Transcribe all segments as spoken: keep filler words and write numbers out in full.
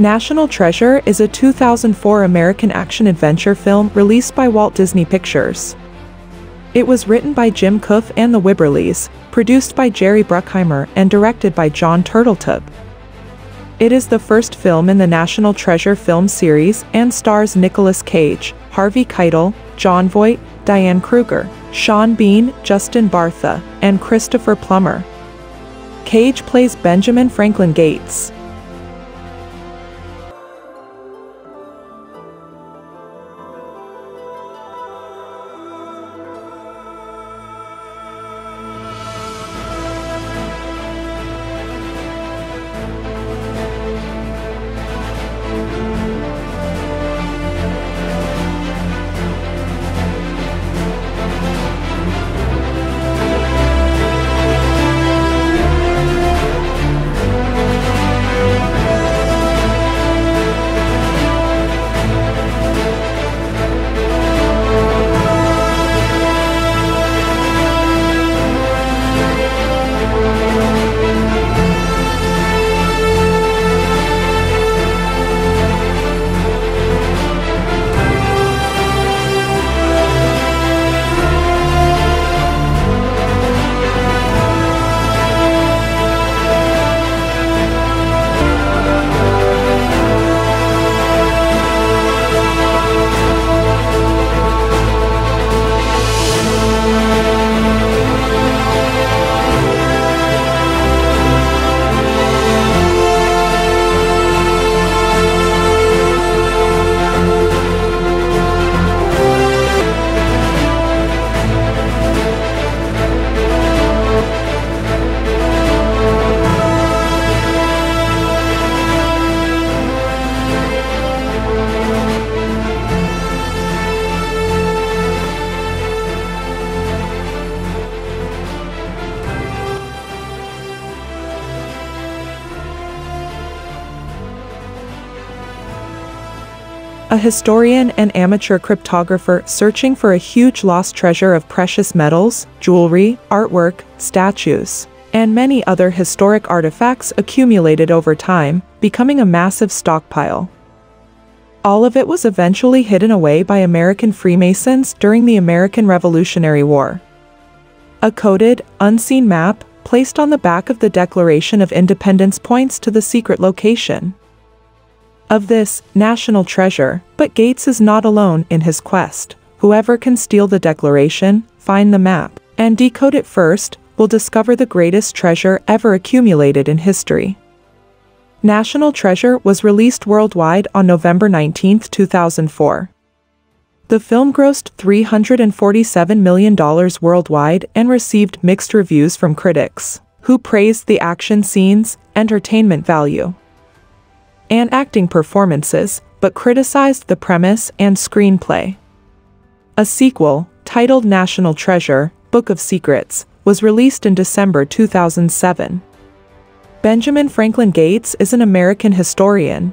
National Treasure is a two thousand four American action-adventure film released by Walt Disney Pictures. It was written by Jim Kouf and the Wibberleys, produced by Jerry Bruckheimer, and directed by Jon Turteltaub. It is the first film in the National Treasure film series and stars Nicolas Cage, Harvey Keitel, Jon Voight, Diane Kruger, Sean Bean, Justin Bartha, and Christopher Plummer. Cage plays Benjamin Franklin Gates. A historian and amateur cryptographer searching for a huge lost treasure of precious metals, jewelry, artwork, statues, and many other historic artifacts accumulated over time, becoming a massive stockpile. All of it was eventually hidden away by American Freemasons during the American Revolutionary War. A coded, unseen map, placed on the back of the Declaration of Independence points to the secret location of this national treasure, but Gates is not alone in his quest. Whoever can steal the Declaration, find the map, and decode it first, will discover the greatest treasure ever accumulated in history. National Treasure was released worldwide on November nineteenth two thousand four. The film grossed three hundred forty-seven million dollars worldwide and received mixed reviews from critics, who praised the action scenes, entertainment value, and acting performances, but criticized the premise and screenplay. A sequel, titled National Treasure: Book of Secrets, was released in December two thousand seven. Benjamin Franklin Gates is an American historian,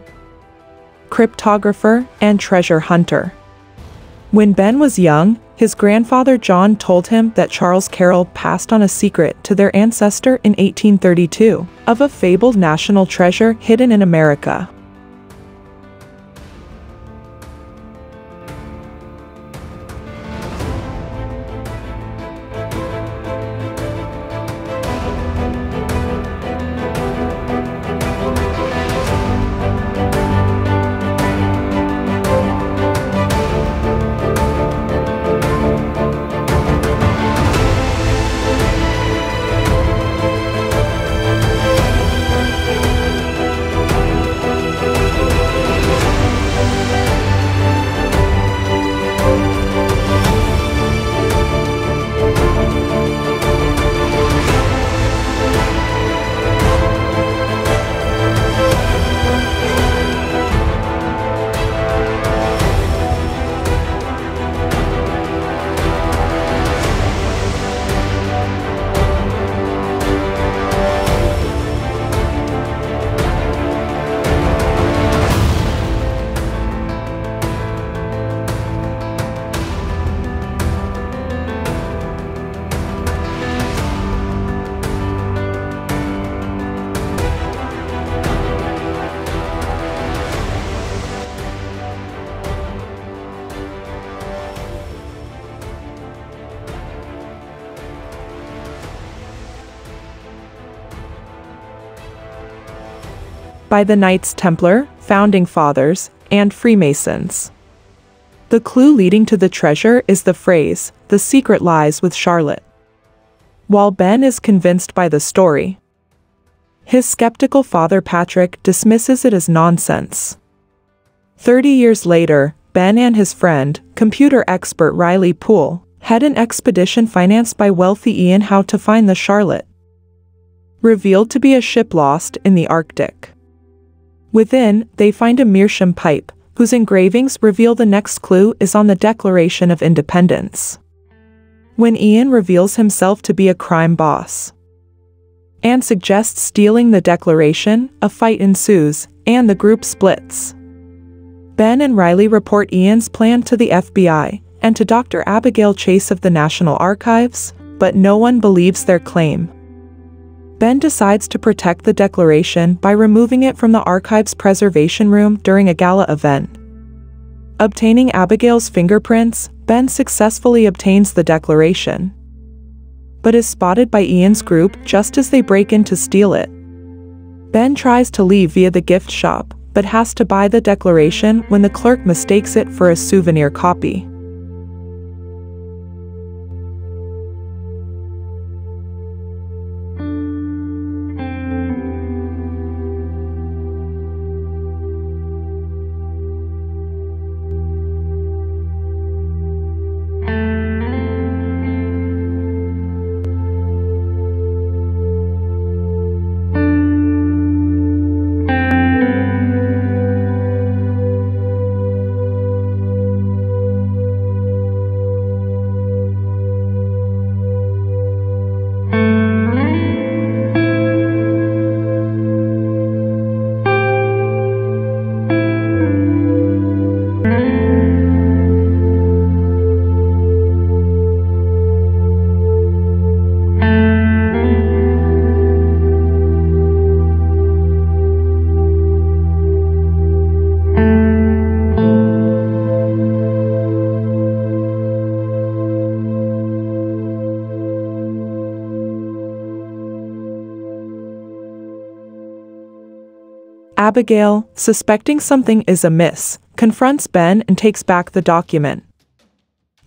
cryptographer, and treasure hunter. When Ben was young, his grandfather John told him that Charles Carroll passed on a secret to their ancestor in eighteen thirty-two, of a fabled national treasure hidden in America. by the Knights Templar, Founding Fathers, and Freemasons. The clue leading to the treasure is the phrase, "The secret lies with Charlotte." While Ben is convinced by the story, his skeptical father Patrick dismisses it as nonsense. Thirty years later, Ben and his friend, computer expert Riley Poole, had an expedition financed by wealthy Ian Howe to find the Charlotte, revealed to be a ship lost in the Arctic. Within, they find a meerschaum pipe, whose engravings reveal the next clue is on the Declaration of Independence. When Ian reveals himself to be a crime boss and suggests stealing the Declaration, a fight ensues, and the group splits. Ben and Riley report Ian's plan to the F B I and to Doctor Abigail Chase of the National Archives, but no one believes their claim. Ben decides to protect the Declaration by removing it from the Archives Preservation Room during a gala event. Obtaining Abigail's fingerprints, Ben successfully obtains the Declaration, but is spotted by Ian's group just as they break in to steal it. Ben tries to leave via the gift shop, but has to buy the Declaration when the clerk mistakes it for a souvenir copy. Abigail, suspecting something is amiss, confronts Ben and takes back the document.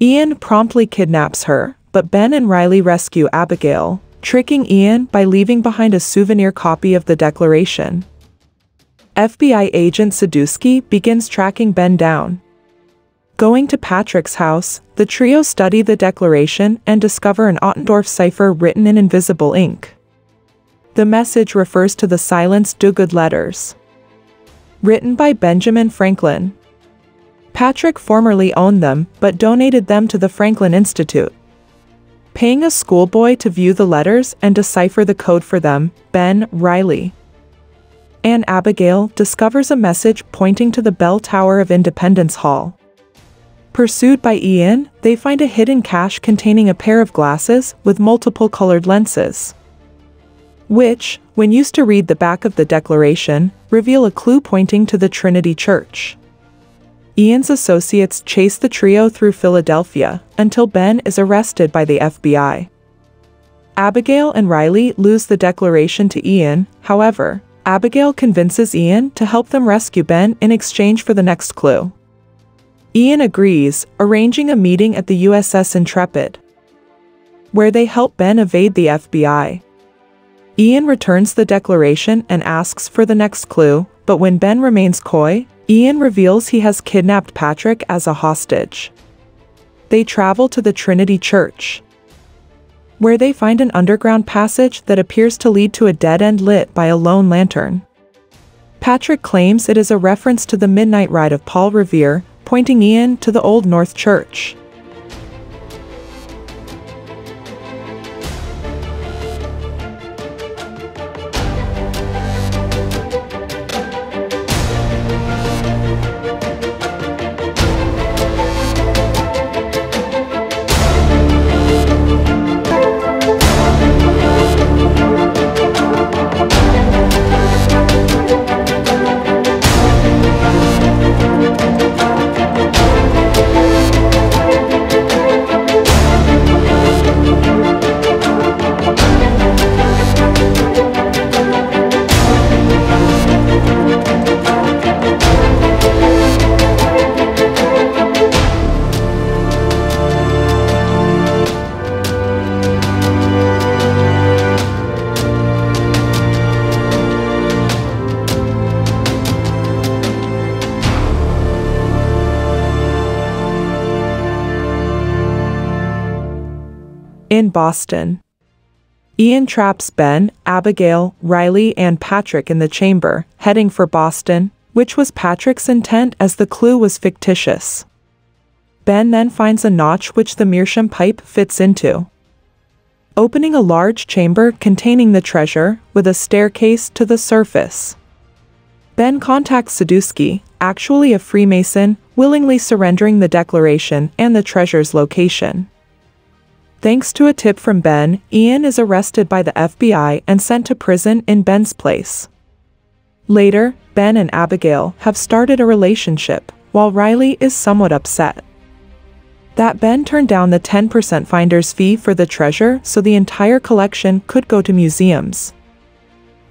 Ian promptly kidnaps her, but Ben and Riley rescue Abigail, tricking Ian by leaving behind a souvenir copy of the Declaration. F B I agent Sadusky begins tracking Ben down. Going to Patrick's house, the trio study the Declaration and discover an Ottendorf cipher written in invisible ink. The message refers to the Silence Do Good letters, written by Benjamin Franklin. Patrick formerly owned them, but donated them to the Franklin Institute. Paying a schoolboy to view the letters and decipher the code for them, Ben, Riley, and Abigail discovers a message pointing to the bell tower of Independence Hall. Pursued by Ian, they find a hidden cache containing a pair of glasses with multiple colored lenses, which, when used to read the back of the Declaration, reveal a clue pointing to the Trinity Church. Ian's associates chase the trio through Philadelphia until Ben is arrested by the F B I. Abigail and Riley lose the Declaration to Ian. However, Abigail convinces Ian to help them rescue Ben in exchange for the next clue. Ian agrees, arranging a meeting at the U S S Intrepid, where they help Ben evade the F B I. Ian returns the Declaration and asks for the next clue, but when Ben remains coy, Ian reveals he has kidnapped Patrick as a hostage. They travel to the Trinity Church, where they find an underground passage that appears to lead to a dead end lit by a lone lantern. Patrick claims it is a reference to the midnight ride of Paul Revere, pointing Ian to the Old North Church. in Boston. Ian traps Ben, Abigail, Riley, and Patrick in the chamber, heading for Boston, which was Patrick's intent as the clue was fictitious. Ben then finds a notch which the meerschaum pipe fits into, opening a large chamber containing the treasure, with a staircase to the surface. Ben contacts Sadusky, actually a Freemason, willingly surrendering the declaration and the treasure's location. Thanks to a tip from Ben, Ian is arrested by the F B I and sent to prison in Ben's place. Later, Ben and Abigail have started a relationship, while Riley is somewhat upset that Ben turned down the ten percent finder's fee for the treasure so the entire collection could go to museums.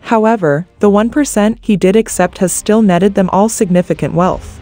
However, the one percent he did accept has still netted them all significant wealth.